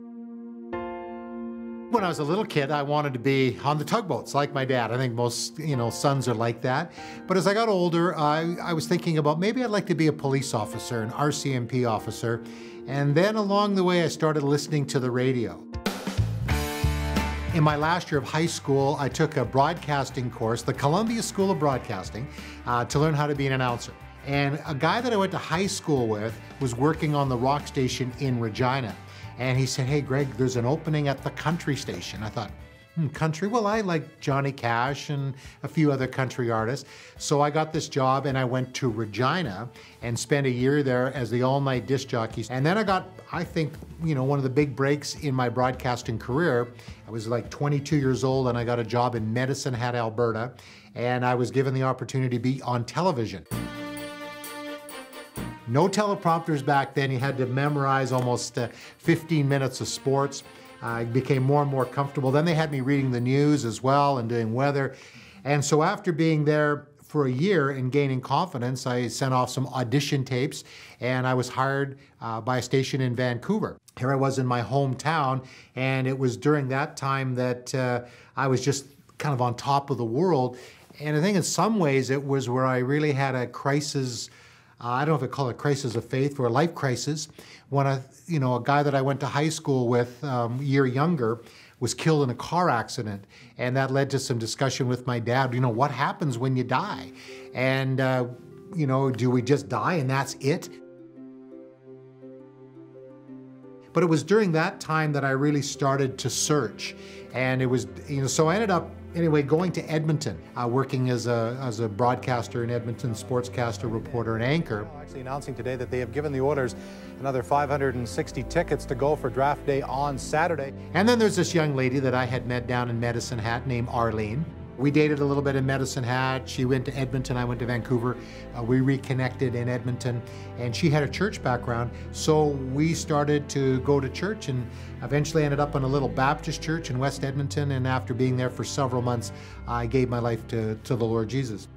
When I was a little kid, I wanted to be on the tugboats like my dad. I think most, sons are like that. But as I got older, I was thinking about maybe I'd like to be a police officer, an RCMP officer. And then along the way, I started listening to the radio. In my last year of high school, I took a broadcasting course, the Columbia School of Broadcasting, to learn how to be an announcer. And a guy that I went to high school with was working on the rock station in Regina. And he said, hey, Greg, there's an opening at the country station. I thought, country? Well, I like Johnny Cash and a few other country artists. So I got this job and I went to Regina and spent a year there as the all-night disc jockey. And then I got, I think, one of the big breaks in my broadcasting career. I was like 22 years old and I got a job in Medicine Hat, Alberta. And I was given the opportunity to be on television. No teleprompters back then. You had to memorize almost 15 minutes of sports. I became more and more comfortable. Then they had me reading the news as well and doing weather. And so after being there for a year and gaining confidence, I sent off some audition tapes and I was hired by a station in Vancouver. Here I was in my hometown, and it was during that time that I was just kind of on top of the world. And I think in some ways it was where I really had a crisis. I don't know if I call it crisis of faith or a life crisis, when a guy that I went to high school with a year younger was killed in a car accident, and that led to some discussion with my dad. What happens when you die? And do we just die and that's it? But it was during that time that I really started to search, and it was so I ended up anyway, going to Edmonton, working as a broadcaster in Edmonton, sportscaster, reporter, and anchor. Actually announcing today that they have given the orders another 560 tickets to go for draft day on Saturday. And then there's this young lady that I had met down in Medicine Hat named Arlene. We dated a little bit in Medicine Hat. She went to Edmonton, I went to Vancouver. We reconnected in Edmonton, and she had a church background, so we started to go to church and eventually ended up in a little Baptist church in West Edmonton, and after being there for several months, I gave my life to the Lord Jesus.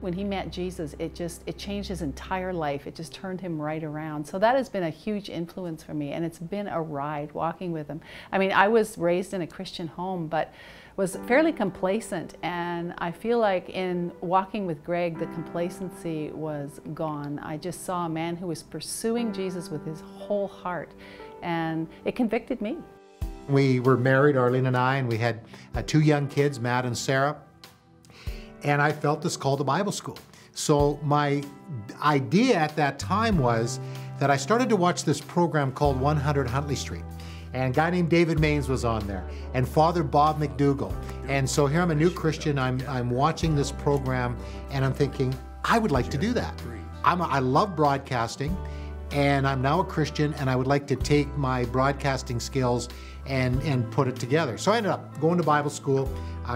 When he met Jesus, it changed his entire life. It just turned him right around. So that has been a huge influence for me, and it's been a ride walking with him. I mean, I was raised in a Christian home, but was fairly complacent, and I feel like in walking with Greg, the complacency was gone. I just saw a man who was pursuing Jesus with his whole heart, and it convicted me. We were married, Arlene and I, and we had two young kids, Matt and Sarah, and I felt this call to Bible school. So my idea at that time was that I started to watch this program called 100 Huntley Street. And a guy named David Mains was on there, and Father Bob McDougall. And so here I'm a new Christian, I'm watching this program, and I'm thinking, I would like to do that. I love broadcasting, and I'm now a Christian, and I would like to take my broadcasting skills and put it together. So I ended up going to Bible school,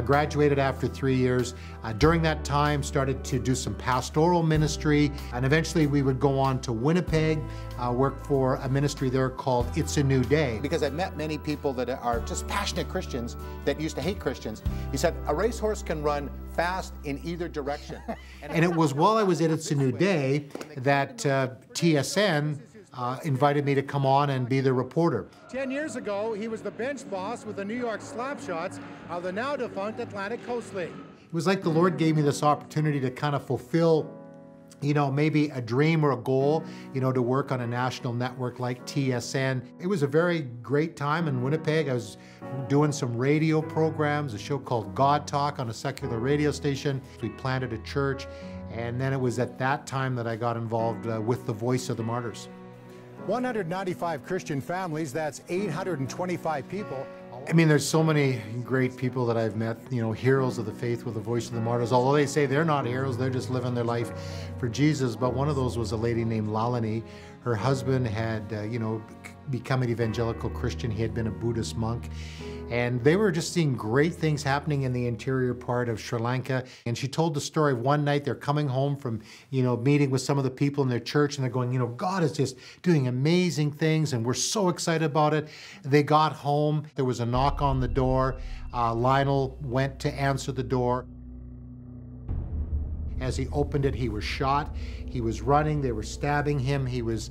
graduated after 3 years. During that time, started to do some pastoral ministry, and eventually we would go on to Winnipeg, work for a ministry there called It's a New Day. Because I've met many people that are just passionate Christians that used to hate Christians. He said, a racehorse can run fast in either direction. And it was while I was at It's a New Day that TSN invited me to come on and be the reporter. 10 years ago, he was the bench boss with the New York Slapshots of the now defunct Atlantic Coast League. It was like the Lord gave me this opportunity to kind of fulfill, maybe a dream or a goal, to work on a national network like TSN. It was a very great time in Winnipeg. I was doing some radio programs, a show called God Talk on a secular radio station. We planted a church, and then it was at that time that I got involved with The Voice of the Martyrs. 195 Christian families, that's 825 people. I mean, there's so many great people that I've met, heroes of the faith with The Voice of the Martyrs. Although they say they're not heroes, they're just living their life for Jesus. But one of those was a lady named Lalani. Her husband had, become an evangelical Christian. He had been a Buddhist monk. And they were just seeing great things happening in the interior part of Sri Lanka. And she told the story of one night they're coming home from, meeting with some of the people in their church, and they're going, God is just doing amazing things, and we're so excited about it. They got home. There was a knock on the door. Lionel went to answer the door. As he opened it, he was shot. He was running. They were stabbing him. He was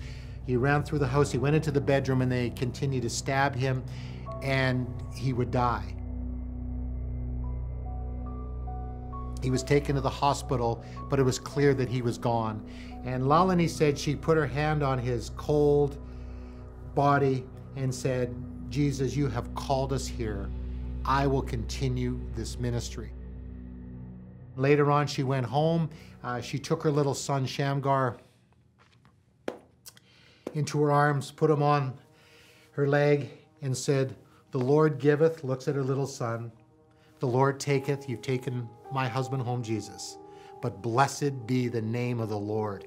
He ran through the house, he went into the bedroom, and they continued to stab him, and he would die. He was taken to the hospital, but it was clear that he was gone. And Lalani said she put her hand on his cold body and said, "Jesus, you have called us here. I will continue this ministry." Later on, she went home. She took her little son, Shamgar, into her arms, put him on her leg, and said, "The Lord giveth," looks at her little son, "the Lord taketh, you've taken my husband home, Jesus. But blessed be the name of the Lord."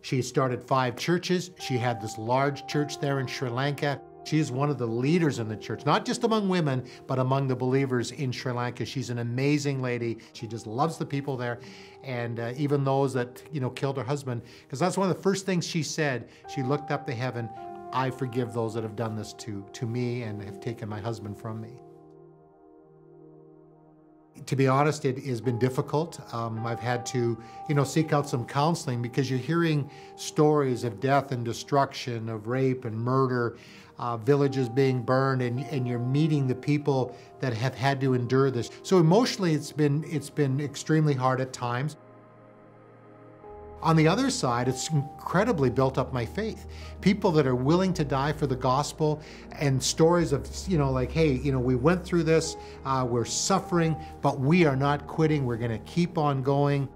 She started 5 churches. She had this large church there in Sri Lanka. She's one of the leaders in the church, not just among women, but among the believers in Sri Lanka. She's an amazing lady. She just loves the people there. And even those that, you know, killed her husband, because that's one of the first things she said. She looked up to heaven, "I forgive those that have done this to me and have taken my husband from me." To be honest, it has been difficult. I've had to, you know, seek out some counseling, because you're hearing stories of death and destruction, of rape and murder, villages being burned, and you're meeting the people that have had to endure this. So emotionally, it's been extremely hard at times. On the other side, it's incredibly built up my faith. People that are willing to die for the gospel, and stories of, you know, like, hey, you know, we went through this, we're suffering, but we are not quitting, we're gonna keep on going.